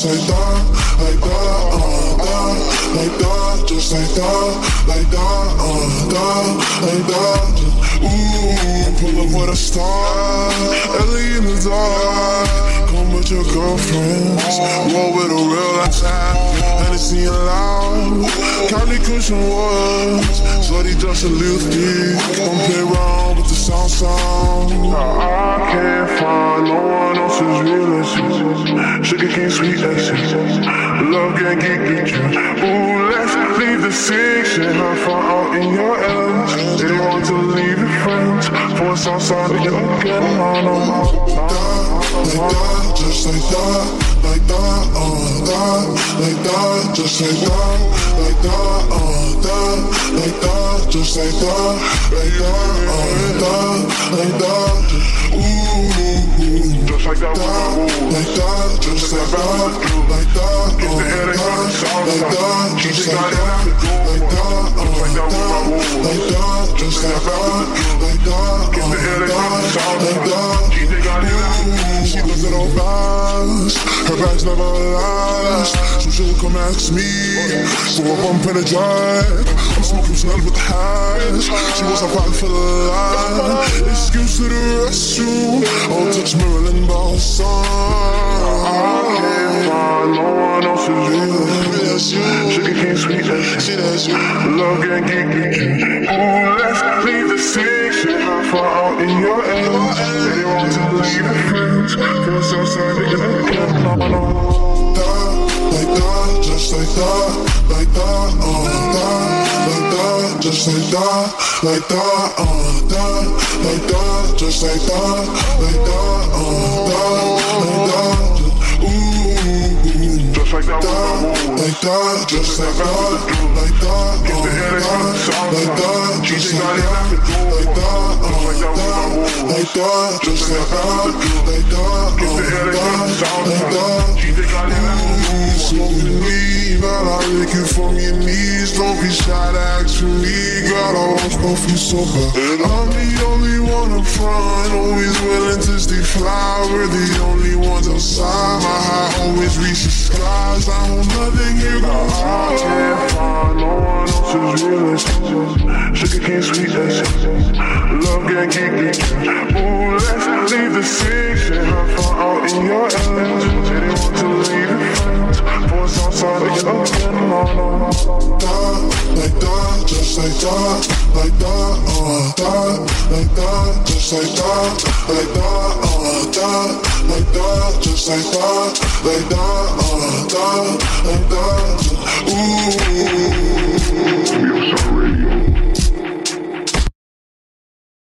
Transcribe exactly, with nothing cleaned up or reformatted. just like that, like that, uh, that, like that, just like that, like that, uh, that, like that. Ooh, pull up with a star, Ellie in the dark. Come with your girlfriends, roll with a real attack. Hennessy and loud, Cali cushion woods. Shorty just a little thick, come play around with the sound sound. I can't find no one else as real as you. Sugar cane, sweet exes, love gang, geek, geek. Ooh, let's leave the fiction I found out in your ends. They want to leave your friends for a sound sound that you don't get on them. Like that, just like that, like that, uh, that, like that, just like that, like that, uh, that, like that, just like that, like that, uh, that, like that. Ooh, just like that, like that, just like that, like that, uh, that, like that, just like that, like that, uh, that, like that, just like that, like that, uh, that, like that. She loves it all fast, her bags never last. So she'll come ask me for a bump and a drive. I'm smoking smells with the highs. She was a fight for the line. Excuse to the restroom, I'll touch Marilyn Balsam. I can't find no one else as you. Sugar cane sweet as you. Love gang geek. Ooh, let's leave the fiction I found in your end. They want to leave it. Feel so sad because I can't come on. That, like that, just like that, like that, uh, that, like that, just like that, like that, uh, that, like that, just like that, like that, uh, that, like that. Like that, like that, just like that, like that, like that, like that, just like that, like that, like that, just like that, like that, like that. Smoking weed, man, I lick you from your knees. Don't be shy to ask for me, God, I want both you so bad. I'm the only one up front, always willing to stay fly. We're the only ones outside, my high always reaches sky. I don't nothing here but I can't find no one else as real as you. Sugar cane sweet as you. Love gang geek geek. Ooh, let's leave the fiction I found out in your end. They didn't want to leave your friends for some sign to get up again on them. Like that, just like that, like that, uh, that, like that, just like that, like that, uh, that, like that, just like that, like that, uh, that, like that. Ooh,